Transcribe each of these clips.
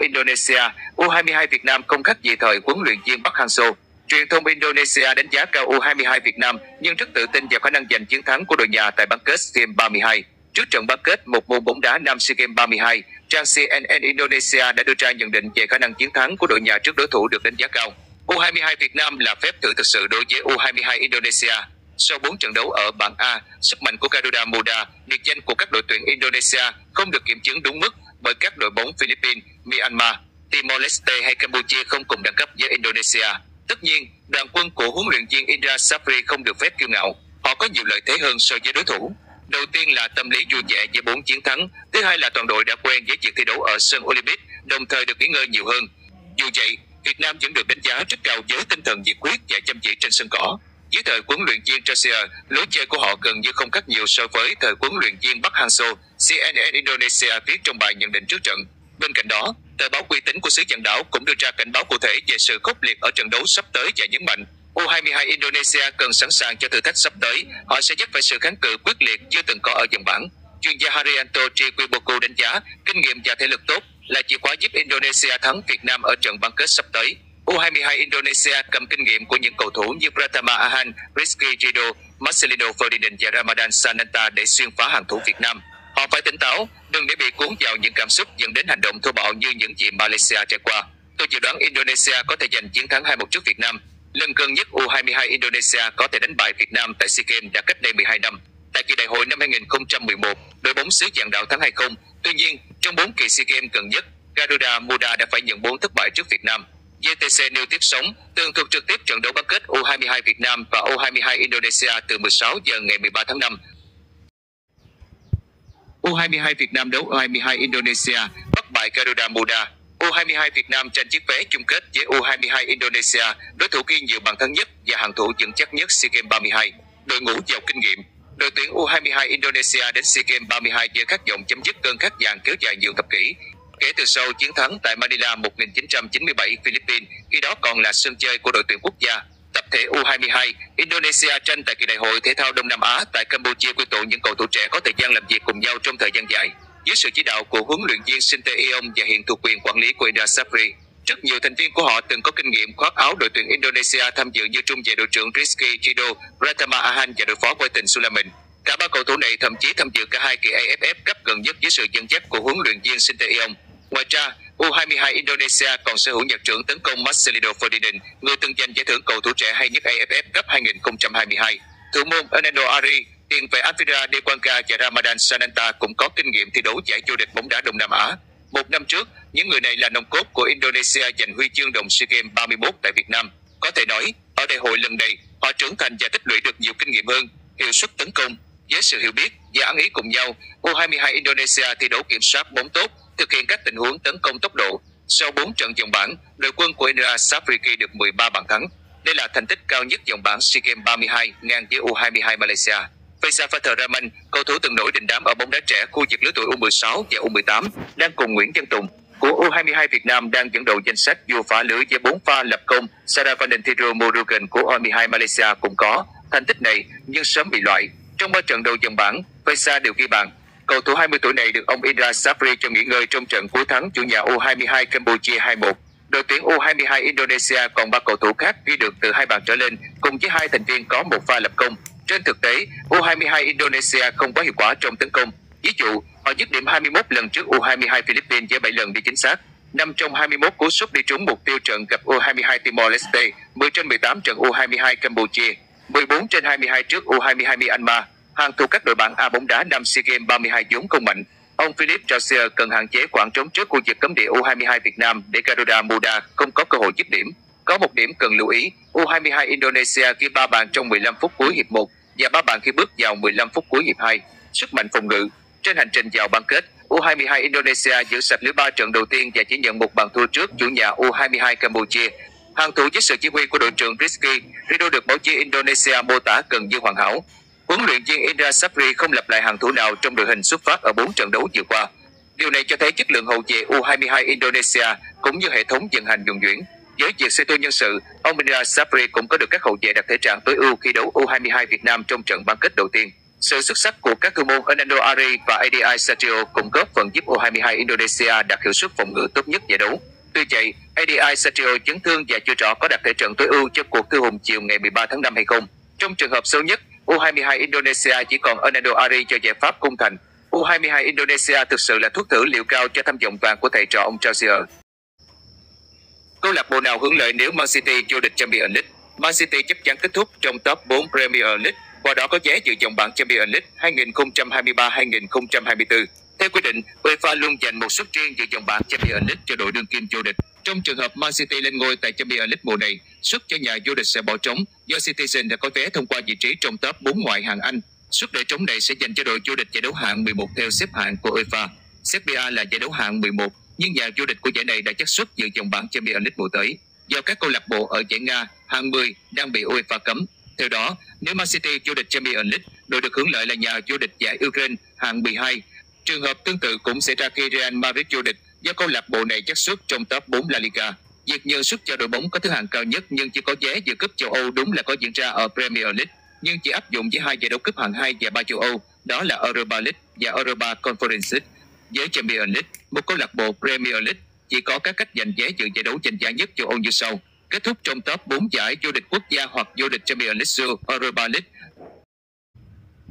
Indonesia, U22 Việt Nam không khác gì thời huấn luyện viên Park Hang-seo. Truyền thông Indonesia đánh giá cao U22 Việt Nam nhưng rất tự tin vào khả năng giành chiến thắng của đội nhà tại bán kết SEA Games 32. Trước trận bán kết một môn bóng đá nam SEA Games 32, trang CNN Indonesia đã đưa ra nhận định về khả năng chiến thắng của đội nhà trước đối thủ được đánh giá cao. U22 Việt Nam là phép thử thực sự đối với U22 Indonesia. Sau 4 trận đấu ở bảng A, sức mạnh của Garuda Muda, biệt danh của các đội tuyển Indonesia, không được kiểm chứng đúng mức bởi các đội bóng Philippines, Myanmar, Timor-Leste hay Campuchia không cùng đẳng cấp với Indonesia. Tất nhiên, đoàn quân của huấn luyện viên Indra Sjafri không được phép kiêu ngạo. Họ có nhiều lợi thế hơn so với đối thủ. Đầu tiên là tâm lý vui vẻ với 4 chiến thắng. Thứ hai là toàn đội đã quen với việc thi đấu ở sân Olympic, đồng thời được nghỉ ngơi nhiều hơn. Dù vậy, Việt Nam vẫn được đánh giá rất cao với tinh thần nhiệt huyết và chăm chỉ trên sân cỏ. Dưới thời huấn luyện viên Joser, lối chơi của họ gần như không khác nhiều so với thời huấn luyện viên Park Hang-seo, CNN Indonesia viết trong bài nhận định trước trận. Bên cạnh đó, tờ báo uy tín của xứ Dàn Đảo cũng đưa ra cảnh báo cụ thể về sự khốc liệt ở trận đấu sắp tới và nhấn mạnh U22 Indonesia cần sẵn sàng cho thử thách sắp tới. Họ sẽ dắt phải sự kháng cự quyết liệt chưa từng có ở vòng bảng. Chuyên gia Haryanto Triwibowo đánh giá kinh nghiệm và thể lực tốt là chìa khóa giúp Indonesia thắng Việt Nam ở trận bán kết sắp tới. U22 Indonesia cầm kinh nghiệm của những cầu thủ như Pratama Ahan, Rizky Ridho, Marcelino Ferdinand và Ramadan Sananta để xuyên phá hàng thủ Việt Nam. Họ phải tỉnh táo, đừng để bị cuốn vào những cảm xúc dẫn đến hành động thô bạo như những gì Malaysia trải qua. Tôi dự đoán Indonesia có thể giành chiến thắng 2-1 trước Việt Nam. Lần gần nhất U22 Indonesia có thể đánh bại Việt Nam tại SEA Games đã cách đây 12 năm. Tại kỳ đại hội năm 2011, đội bóng xứ Dàn Đảo thắng 2-0. Tuy nhiên, trong 4 kỳ SEA Games gần nhất, Garuda Muda đã phải nhận 4 thất bại trước Việt Nam. VTC nêu tiếp sóng tường thuật trực tiếp trận đấu bán kết U22 Việt Nam và U22 Indonesia từ 16 giờ ngày 13 tháng 5. U22 Việt Nam đấu U22 Indonesia bắt bại Garuda Muda. U22 Việt Nam tranh chiếc vé chung kết với U22 Indonesia, đối thủ ghi nhiều bàn thắng nhất và hàng thủ vững chắc nhất SEA Games 32. Đội ngũ giàu kinh nghiệm, đội tuyển U22 Indonesia đến SEA Games 32 với khát vọng chấm dứt cơn khát vàng kéo dài nhiều thập kỷ. Kể từ sau chiến thắng tại Manila 1997 Philippines, khi đó còn là sân chơi của đội tuyển quốc gia. Tập thể U22 Indonesia tranh tại kỳ đại hội thể thao Đông Nam Á tại Campuchia quy tụ những cầu thủ trẻ có thời gian làm việc cùng nhau trong thời gian dài. Dưới sự chỉ đạo của huấn luyện viên Shin Tae-yong và hiện thuộc quyền quản lý của Indra Sapri, rất nhiều thành viên của họ từng có kinh nghiệm khoác áo đội tuyển Indonesia tham dự như trung vệ đội trưởng Rizky Jido, Pratama Ahan và đội phó Waytin Sulaiman. Cả ba cầu thủ này thậm chí tham dự cả 2 kỳ AFF Cup gần nhất dưới sự dẫn dắt của huấn luyện viên Shin Tae-yong. Ngoài ra, U22 Indonesia còn sở hữu nhạc trưởng tấn công Marcelino Ferdinand, người từng giành giải thưởng cầu thủ trẻ hay nhất AFF Cup 2022. Thủ môn Anendo Ari, tiền vệ Afira de Wangka và Ramadan Sananta cũng có kinh nghiệm thi đấu giải vô địch bóng đá Đông Nam Á. Một năm trước, những người này là nòng cốt của Indonesia giành huy chương đồng SEA Games 31 tại Việt Nam. Có thể nói, ở đại hội lần này, họ trưởng thành và tích lũy được nhiều kinh nghiệm hơn, hiệu suất tấn công. Với sự hiểu biết và ăn ý cùng nhau, U22 Indonesia thi đấu kiểm soát bóng tốt, thực hiện các tình huống tấn công tốc độ. Sau 4 trận vòng bảng, đội quân của Indra Sjafri ghi được 13 bàn thắng. Đây là thành tích cao nhất vòng bảng SEA Games 32, ngang với U22 Malaysia. Faisal Fathar Rahman, cầu thủ từng nổi đình đám ở bóng đá trẻ khu vực lứa tuổi U16 và U18, đang cùng Nguyễn Văn Tùng của U22 Việt Nam đang dẫn đầu danh sách vua phá lưới với 4 pha lập công. Saravanan Thirumurugan của U22 Malaysia cũng có thành tích này nhưng sớm bị loại. Trong 3 trận đầu vòng bảng, Faisal đều ghi bàn. Cầu thủ 20 tuổi này được ông Indra Sjafri cho nghỉ ngơi trong trận cuối thắng chủ nhà U22 Campuchia 2-1. Đội tuyển U22 Indonesia còn 3 cầu thủ khác ghi được từ 2 bàn trở lên, cùng với 2 thành viên có 1 pha lập công. Trên thực tế, U22 Indonesia không quá hiệu quả trong tấn công. Ví dụ, họ dứt điểm 21 lần trước U22 Philippines với 7 lần đi chính xác. 5 trong 21 cú sút đi trúng mục tiêu trận gặp U22 Timor-Leste, 10 trên 18 trận U22 Campuchia, 14 trên 22 trước U22 Myanmar. Hàng thủ các đội bạn A bóng đá năm SEA Games 32 vốn không mạnh. Ông Philip Garcia cần hạn chế khoảng trống trước khu vực cấm địa U22 Việt Nam để Garuda Muda không có cơ hội dứt điểm. Có một điểm cần lưu ý, U22 Indonesia ghi 3 bàn trong 15 phút cuối hiệp 1 và 3 bàn khi bước vào 15 phút cuối hiệp 2. Sức mạnh phòng ngự. Trên hành trình vào bán kết, U22 Indonesia giữ sạch lưới 3 trận đầu tiên và chỉ nhận 1 bàn thua trước chủ nhà U22 Campuchia. Hàng thủ dưới sự chỉ huy của đội trưởng Rizky Ridho được báo chí Indonesia mô tả gần như hoàn hảo. Huấn luyện viên Indra Sjafri không lặp lại hàng thủ nào trong đội hình xuất phát ở 4 trận đấu vừa qua. Điều này cho thấy chất lượng hậu vệ U22 Indonesia cũng như hệ thống vận hành nhuần nhuyễn. Với việc suy thoái nhân sự, ông Indra Sjafri cũng có được các hậu vệ đạt thể trạng tối ưu khi đấu U22 Việt Nam trong trận bán kết đầu tiên. Sự xuất sắc của các cầu môn Anendo Ari và Adi Satrio cũng góp phần giúp U22 Indonesia đạt hiệu suất phòng ngự tốt nhất giải đấu. Tuy vậy, Adi Satrio chấn thương và chưa rõ có đạt thể trận tối ưu cho cuộc thư hùng chiều ngày 13 tháng 5 hay không. Trong trường hợp xấu nhất, U22 Indonesia chỉ còn Anendo Ari cho giải pháp khung thành. U22 Indonesia thực sự là thuốc thử liều cao cho tham vọng vàng của thầy trò ông Joser. Câu lạc bộ nào hưởng lợi nếu Man City vô địch Champions League? Man City chắc chắn kết thúc trong top 4 Premier League, qua đó có vé dự vòng bảng Champions League 2023-2024. Theo quy định, UEFA luôn dành một suất riêng dự vòng bảng Champions League cho đội đương kim vô địch. Trong trường hợp Man City lên ngôi tại Champions League mùa này, suất cho nhà vô địch sẽ bỏ trống do Citizen đã có vé thông qua vị trí trong top 4 ngoại hạng Anh. Suất để trống này sẽ dành cho đội vô địch giải đấu hạng 11 theo xếp hạng của UEFA. CPA là giải đấu hạng 11, nhưng nhà vô địch của giải này đã chắc suất dự vòng bảng Champions League mùa tới, do các câu lạc bộ ở giải Nga hạng 10 đang bị UEFA cấm. Theo đó, nếu Man City vô địch Champions League, đội được hưởng lợi là nhà vô địch giải Ukraine hạng 12. Trường hợp tương tự cũng xảy ra khi Real Madrid vô địch, do câu lạc bộ này chắc suất trong top 4 La Liga. Việc nhường suất cho đội bóng có thứ hạng cao nhất nhưng chưa có vé dự cúp châu Âu đúng là có diễn ra ở Premier League, nhưng chỉ áp dụng với hai giải đấu cúp hạng 2 và 3 châu Âu, đó là Europa League và Europa Conference League. Với Champions League, một câu lạc bộ Premier League chỉ có các cách giành vé dự giải đấu tranh giá nhất châu Âu như sau: kết thúc trong top 4 giải vô địch quốc gia hoặc vô địch Champions League, Europa League.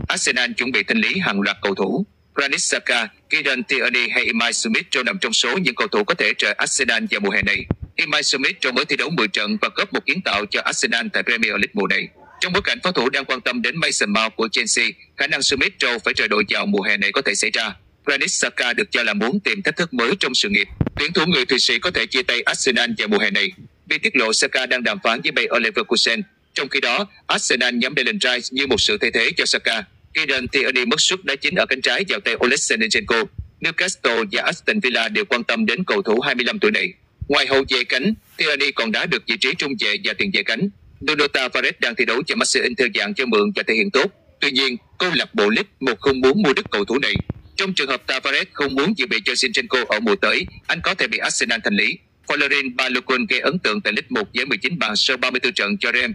Arsenal chuẩn bị thanh lý hàng loạt cầu thủ. Granit Xhaka, Kieran Tierney hay Emile Smith Rowe nằm trong số những cầu thủ có thể rời Arsenal vào mùa hè này. Emile Smith Rowe mới thi đấu 10 trận và góp một kiến tạo cho Arsenal tại Premier League mùa này. Trong bối cảnh pháo thủ đang quan tâm đến Mason Mount của Chelsea, khả năng Smith Rowe phải rời đội vào mùa hè này có thể xảy ra. Granit Xhaka được cho là muốn tìm thách thức mới trong sự nghiệp. Tuyển thủ người Thụy Sĩ có thể chia tay Arsenal vào mùa hè này, vì tiết lộ Xhaka đang đàm phán với Bayer Leverkusen. Trong khi đó, Arsenal nhắm Declan Rice như một sự thay thế cho Xhaka. Kieran Tierney mất suất đá chính ở cánh trái vào tay Oleksandr. Newcastle và Aston Villa đều quan tâm đến cầu thủ 25 tuổi này. Ngoài hậu vệ cánh, Tierney còn đá được vị trí trung vệ và tiền vệ cánh. Nuno Tavares đang thi đấu cho Marseille theo dạng cho mượn và thể hiện tốt. Tuy nhiên, câu lạc bộ Leeds một không muốn mua đứt cầu thủ này. Trong trường hợp Tavares không muốn dự bị cho Zinchenko ở mùa tới, anh có thể bị Arsenal thanh lý. Florin Balogun gây ấn tượng tại Leeds 1 với 19 bàn sau 34 trận cho Rem.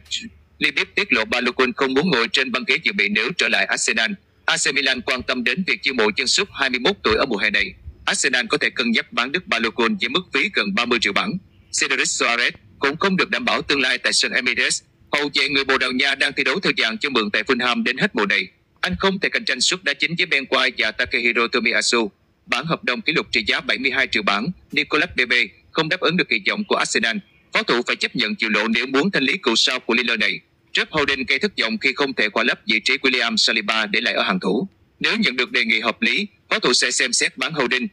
Leeds tiết lộ Balogun không muốn ngồi trên băng ghế dự bị nếu trở lại Arsenal. AC Milan quan tâm đến việc chiêu mộ chân sút 21 tuổi ở mùa hè này. Arsenal có thể cân nhắc bán đứt Balogun với mức phí gần 30 triệu bảng. Cedric Suarez cũng không được đảm bảo tương lai tại sân Emirates. Hậu vệ người Bồ Đào Nha đang thi đấu theo dạng cho mượn tại Fulham đến hết mùa này. Anh không thể cạnh tranh suất đá chính với Ben White và Takehiro Tomiyasu. Bản hợp đồng kỷ lục trị giá 72 triệu bảng, Nicolas Pepe không đáp ứng được kỳ vọng của Arsenal. Pháo thủ phải chấp nhận chịu lộ nếu muốn thanh lý cựu sao của Lille này. Job Holding gây thất vọng khi không thể qua lấp vị trí William Saliba để lại ở hàng thủ. Nếu nhận được đề nghị hợp lý, pháo thủ sẽ xem xét bán Holding.